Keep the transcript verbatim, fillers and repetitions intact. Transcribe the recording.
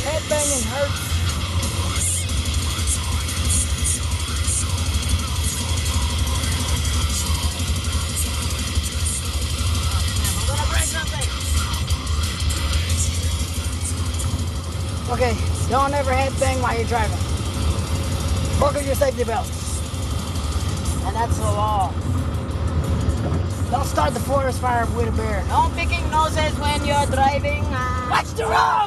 Headbanging hurts. Okay, don't ever headbang while you're driving. Buckle your safety belt. And that's the law. Don't start the forest fire with a bear. No picking noses when you're driving. Watch the road!